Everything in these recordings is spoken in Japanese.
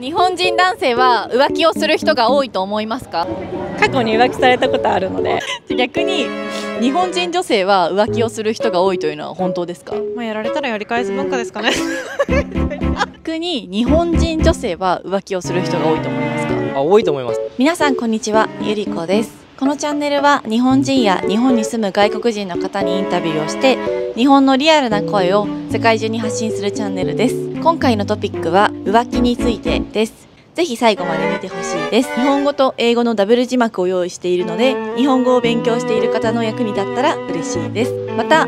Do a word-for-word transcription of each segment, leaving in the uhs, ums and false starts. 日本人男性は浮気をする人が多いと思いますか？過去に浮気されたことあるので逆に日本人女性は浮気をする人が多いというのは本当ですか？まあ、やられたらやり返す文化ですかね逆に日本人女性は浮気をする人が多いと思いますか？あ、多いと思います。皆さんこんにちは、ゆりこです。このチャンネルは日本人や日本に住む外国人の方にインタビューをして日本のリアルな声を世界中に発信するチャンネルです。今回のトピックは浮気についてです。ぜひ最後まで見てほしいです。日本語と英語のダブル字幕を用意しているので、日本語を勉強している方の役に立ったら嬉しいです。また、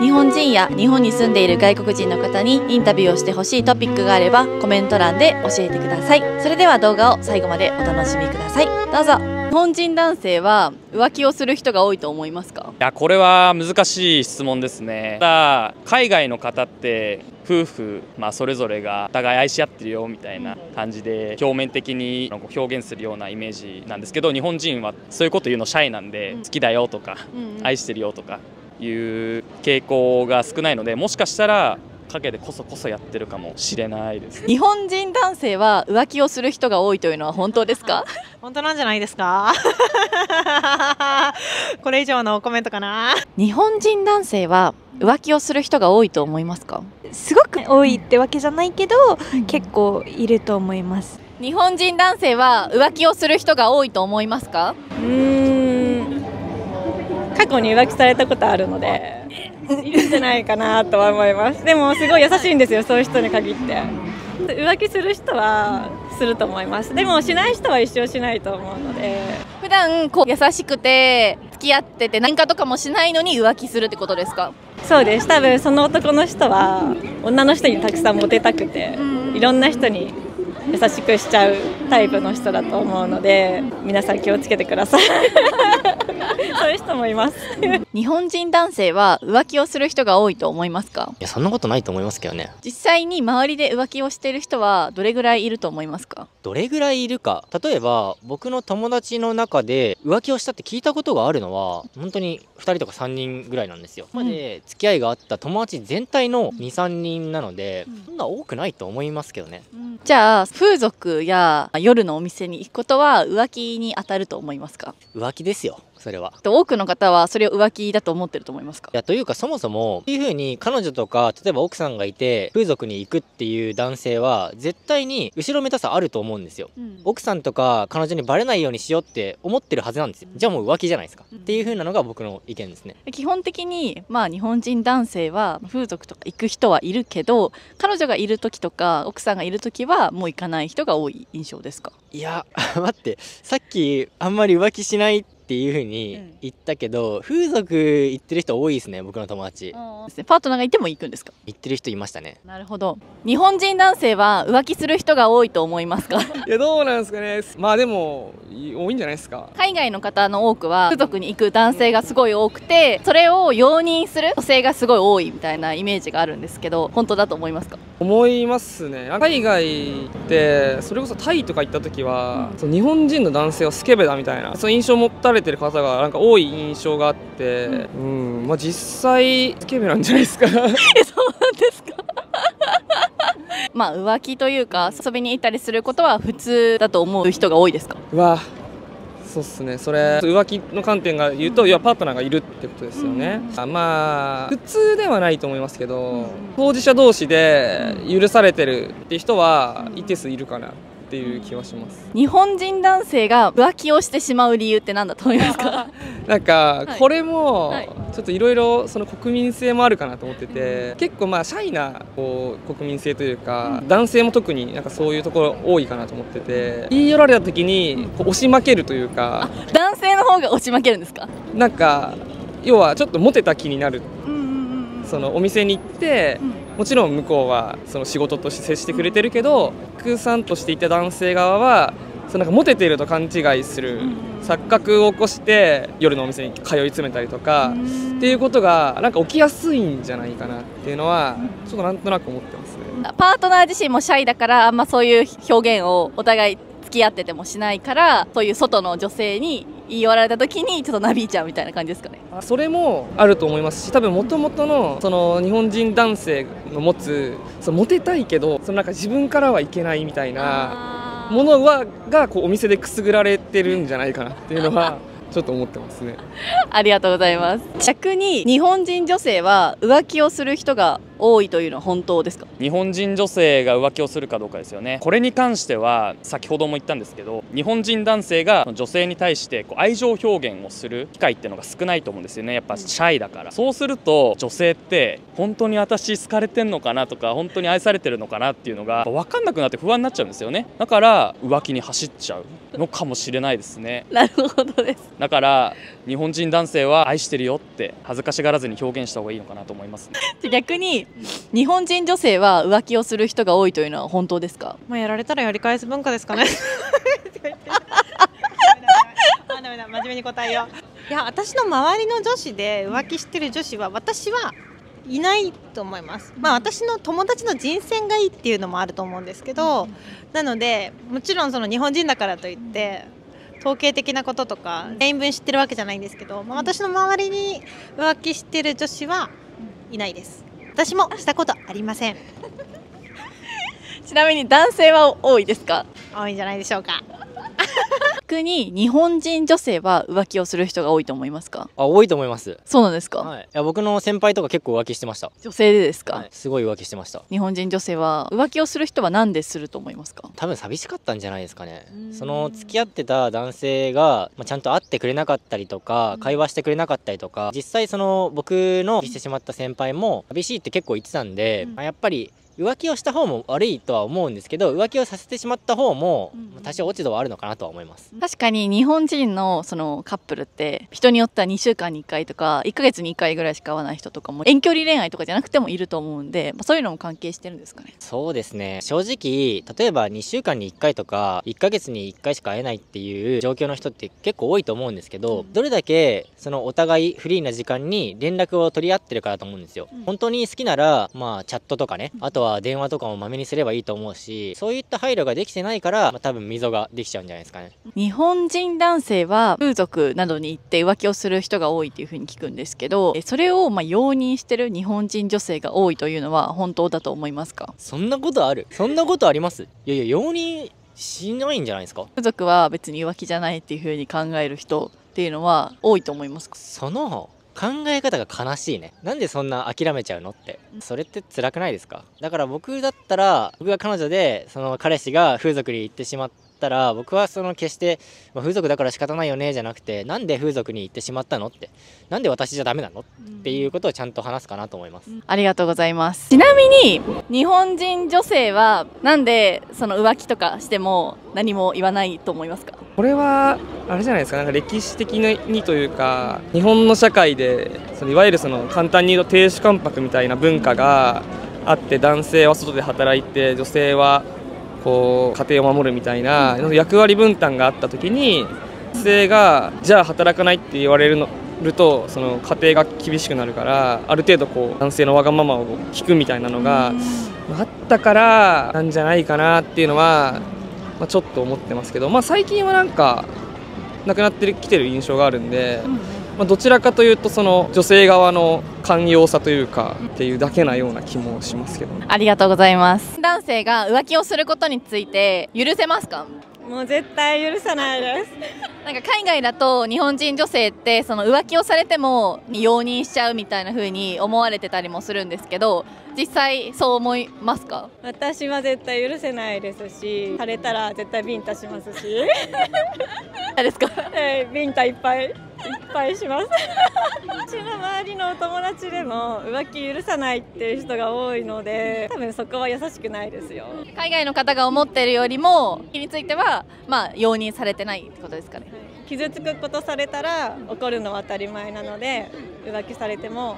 日本人や日本に住んでいる外国人の方にインタビューをしてほしいトピックがあればコメント欄で教えてください。それでは動画を最後までお楽しみください。どうぞ。日本人男性は浮気をする人が多いと思いますか？いや、これは難しい質問ですね。ただ海外の方って夫婦、まあ、それぞれがお互い愛し合ってるよみたいな感じで表面的に表現するようなイメージなんですけど、日本人はそういうこと言うのシャイなんで、うん、好きだよとか、うん、愛してるよとかいう傾向が少ないので、もしかしたら陰でこそこそやってるかもしれないです。日本人男性は浮気をする人が多いというのは本当ですか？本当なんじゃないですかこれ以上のコメントかな。日本人男性は浮気をする人が多いと思いますか？すごく多いってわけじゃないけど、結構いると思います。日本人男性は浮気をする人が多いと思いますか？うーん、過去に浮気されたことあるのでいるんじゃないかなとは思います。でもすごい優しいんですよ、そういう人に限って。浮気する人はすると思います。でもしない人は一生しないと思うので。普段こう優しくて付き合ってて喧嘩とかもしないのに浮気するってことですか？そうです。多分その男の人は女の人にたくさんモテたくて、いろんな人に優しくしちゃうタイプの人だと思うので、皆さん気をつけてくださいそういう人もいます日本人男性は浮気をする人が多いと思いますか？いや、そんなことないと思いますけどね。実際に周りで浮気をしている人はどれぐらいいると思いますか？どれぐらいいるか、例えば僕の友達の中で浮気をしたって聞いたことがあるのは本当にふたりとかさんにんぐらいなんですよ。まで付き合いがあった友達全体のに、さんにんなので、そんな多くないと思いますけどね。じゃあ風俗や夜のお店に行くことは浮気に当たると思いますか？浮気ですよ、それは。多くの方はそれを浮気だと思ってると思いますか？いや、というかそもそもっていう風に彼女とか例えば奥さんがいて風俗に行くっていう男性は絶対に後ろめたさあると思うんですよ、うん、奥さんとか彼女にバレないようにしようって思ってるはずなんですよ。じゃあもう浮気じゃないですか、うん、っていう風なのが僕の意見ですね。基本的にまあ日本人男性は風俗とか行く人はいるけど、彼女がいる時とか奥さんがいる時はもう行かない人が多い印象ですか？いや待って、さっきあんまり浮気しないってっていう風に言ったけど、風俗行ってる人多いですね、僕の友達。パートナーがいても行くんですか？行ってる人いましたね。なるほど。日本人男性は浮気する人が多いと思いますか？いや、どうなんですかね。まあでも多いんじゃないですか。海外の方の多くは風俗に行く男性がすごい多くて、それを容認する女性がすごい多いみたいなイメージがあるんですけど、本当だと思いますか？思いますね。海外ってそれこそタイとか行った時は、うん、日本人の男性はスケベだみたいな、その印象を持ったりてる方がなんか多い印象があって、うん、まあ実際スケベなんじゃないですか。え、そうなんですか。まあ浮気というか遊びに行ったりすることは普通だと思う人が多いですか？うわ、そうっすね。それ浮気の観点が言うと、いや、パートナーがいるってことですよね。うん、まあ普通ではないと思いますけど、うん、当事者同士で許されてるって人は一定数いるかな。っていう気はします。日本人男性が浮気をしてしまう理由って何だと思いますか？なんかこれもちょっといろいろ国民性もあるかなと思ってて、結構まあシャイなこう国民性というか、男性も特になんかそういうところ多いかなと思ってて、言い寄られた時にこう押し負けるというか。男性の方が押し負けるんですか？なんか要はちょっとモテた気になる。そのお店に行って、もちろん向こうはその仕事として接してくれてるけど、お客さんとしていた男性側はそのなんかモテていると勘違いする錯覚を起こして夜のお店に通い詰めたりとかっていうことがなんか起きやすいんじゃないかなっていうのはちょっとなんとなく思ってますね。パートナー自身もシャイだから、あんまそういう表現をお互い付き合っててもしないから、そういう外の女性に言い寄られた時にちょっとなびいちゃうみたいな感じですかね。あそれもあると思いますし、多分もともとのその日本人男性の持つそのモテたいけどそのなんか自分からはいけないみたいなものはがこうお店でくすぐられてるんじゃないかなっていうのはちょっと思ってますね。ありがとうございます。逆に日本人女性は浮気をする人が多いというのは本当ですか？日本人女性が浮気をするかどうかですよね。これに関しては先ほども言ったんですけど、日本人男性が女性に対してこう愛情表現をする機会っていうのが少ないと思うんですよね。やっぱシャイだから。そうすると女性って本当に私好かれてんのかなとか、本当に愛されてるのかなっていうのが分かんなくなって不安になっちゃうんですよね。だから浮気に走っちゃうのかもしれないですね。なるほどです。だから日本人男性は愛してるよって恥ずかしがらずに表現した方がいいのかなと思います、ね、逆に日本人女性は浮気をする人が多いというのは本当ですか？まあやられたらやり返す文化ですかね。真面目に答えよう。いや、私の周りの女子で浮気してる女子は私はいないと思います。まあ私の友達の人選がいいっていうのもあると思うんですけど、なのでもちろんその日本人だからといって統計的なこととか全員分知ってるわけじゃないんですけど、まあ、私の周りに浮気してる女子はいないです。私もしたことありません。ちなみに男性は多いですか？多いんじゃないでしょうか。逆に日本人女性は浮気をする人が多いと思いますか？あ、多いと思います。そうなんですか？はい。いや、僕の先輩とか結構浮気してました。女性でですか？はい、すごい浮気してました。日本人女性は浮気をする人は何ですると思いますか？多分寂しかったんじゃないですかね。その付き合ってた男性が、まあ、ちゃんと会ってくれなかったりとか、会話してくれなかったりとか、実際その僕のしてしまった先輩も寂しいって結構言ってたんで、まあ、やっぱり浮気をした方も悪いとは思うんですけど、浮気をさせてしまった方も多少落ち度はあるのかなとは思います。確かに日本人のそのカップルって人によってはにしゅうかんにいっかいとかいっかげつにいっかいぐらいしか会わない人とかも、遠距離恋愛とかじゃなくてもいると思うんで、そういうのも関係してるんですかね？そうですね。正直例えばにしゅうかんにいっかいとかいっかげつにいっかいしか会えないっていう状況の人って結構多いと思うんですけど、どれだけそのお互いフリーな時間に連絡を取り合ってるからだと思うんですよ。本当に好きならまあチャットとかね、あとは電話とかもまめにすればいいと思うし、そういった配慮ができてないから、まあ、多分溝ができちゃうんじゃないですかね。日本人男性は風俗などに行って浮気をする人が多いっていうふうに聞くんですけど、それをまあ容認してる日本人女性が多いというのは本当だと思いますか？そんなことある？そんなことあります？いやいや、容認しないんじゃないですか？風俗は別に浮気じゃないっていうふうに考える人っていうのは多いと思いますか？その考え方が悲しいね。なんでそんな諦めちゃうのって、それって辛くないですか？だから僕だったら、僕が彼女でその彼氏が風俗に行ってしまったら、僕はその決して、まあ、風俗だから仕方ないよねじゃなくて、なんで風俗に行ってしまったのって、なんで私じゃダメなのっていうことをちゃんと話すかなと思います。ありがとうございます。ちなみに日本人女性はなんでその浮気とかしても何も言わないと思いますか？これはあれじゃないですか、なんか歴史的にというか、日本の社会でそのいわゆるその簡単に言うと亭主関白みたいな文化があって、男性は外で働いて女性はこう家庭を守るみたいな役割分担があった時に、女性がじゃあ働かないって言われるのるとその家庭が厳しくなるから、ある程度こう男性のわがままを聞くみたいなのがあったからなんじゃないかなっていうのは、まあ、ちょっと思ってますけど、まあ、最近はなんかなくなってきてる印象があるんで、まあ、どちらかというとその女性側の寛容さというかっていうだけなような気もしますけど、ね、ありがとうございます。男性が浮気をすることについて許せますか？もう絶対許さないです。なんか海外だと日本人女性ってその浮気をされても容認しちゃうみたいな風に思われてたりもするんですけど、実際そう思いますか？私は絶対許せないですし、されたら絶対ビンタしますし。あれですか？えー、ビンタいっぱい。いっぱいします。うちの周りのお友達でも浮気許さないっていう人が多いので、多分そこは優しくないですよ。海外の方が思ってるよりも気についてはまあ容認されてないってことですかね、はい、傷つくことされたら怒るのは当たり前なので、浮気されても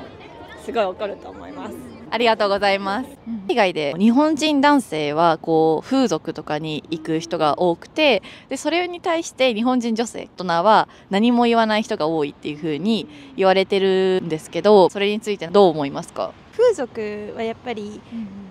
すごい怒ると思います。ありがとうございます。海外で日本人男性はこう風俗とかに行く人が多くて、でそれに対して日本人女性大人は何も言わない人が多いっていう風に言われてるんですけど、それについてどう思いますか？風俗はやっぱり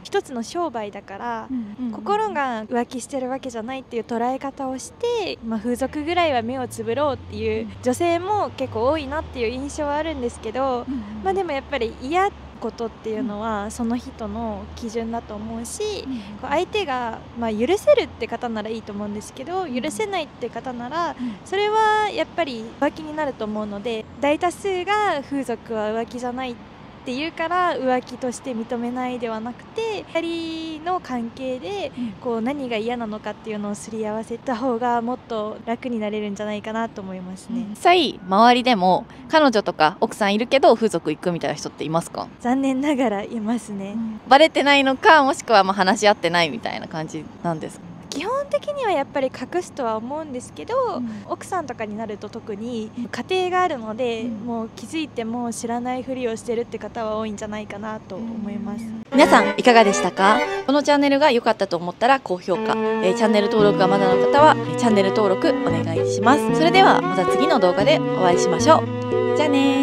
一つの商売だから、うん、心が浮気してるわけじゃないっていう捉え方をして、まあ、風俗ぐらいは目をつぶろうっていう女性も結構多いなっていう印象はあるんですけど、うん、まあでもやっぱり嫌ってことっていうのはその人の基準だと思うし、うん、こう相手が、まあ、許せるって方ならいいと思うんですけど、許せないって方ならそれはやっぱり浮気になると思うので、大多数が風俗は浮気じゃないっていうから浮気として認めないではなくて、ふたりの関係でこう何が嫌なのかっていうのをすり合わせた方がもっと楽になれるんじゃないかなと思いますね。実際周りでも彼女とか奥さんいるけど風俗行くみたいな人っていますか？残念ながらいますね、うん、バレてないのか、もしくはまあ話し合ってないみたいな感じなんですか？基本的にはやっぱり隠すとは思うんですけど、うん、奥さんとかになると特に家庭があるので、うん、もう気づいても知らないふりをしてるって方は多いんじゃないかなと思います、うん、皆さんいかがでしたか？このチャンネルが良かったと思ったら高評価、えー、チャンネル登録がまだの方はチャンネル登録お願いします。それではまた次の動画でお会いしましょう。じゃあねー。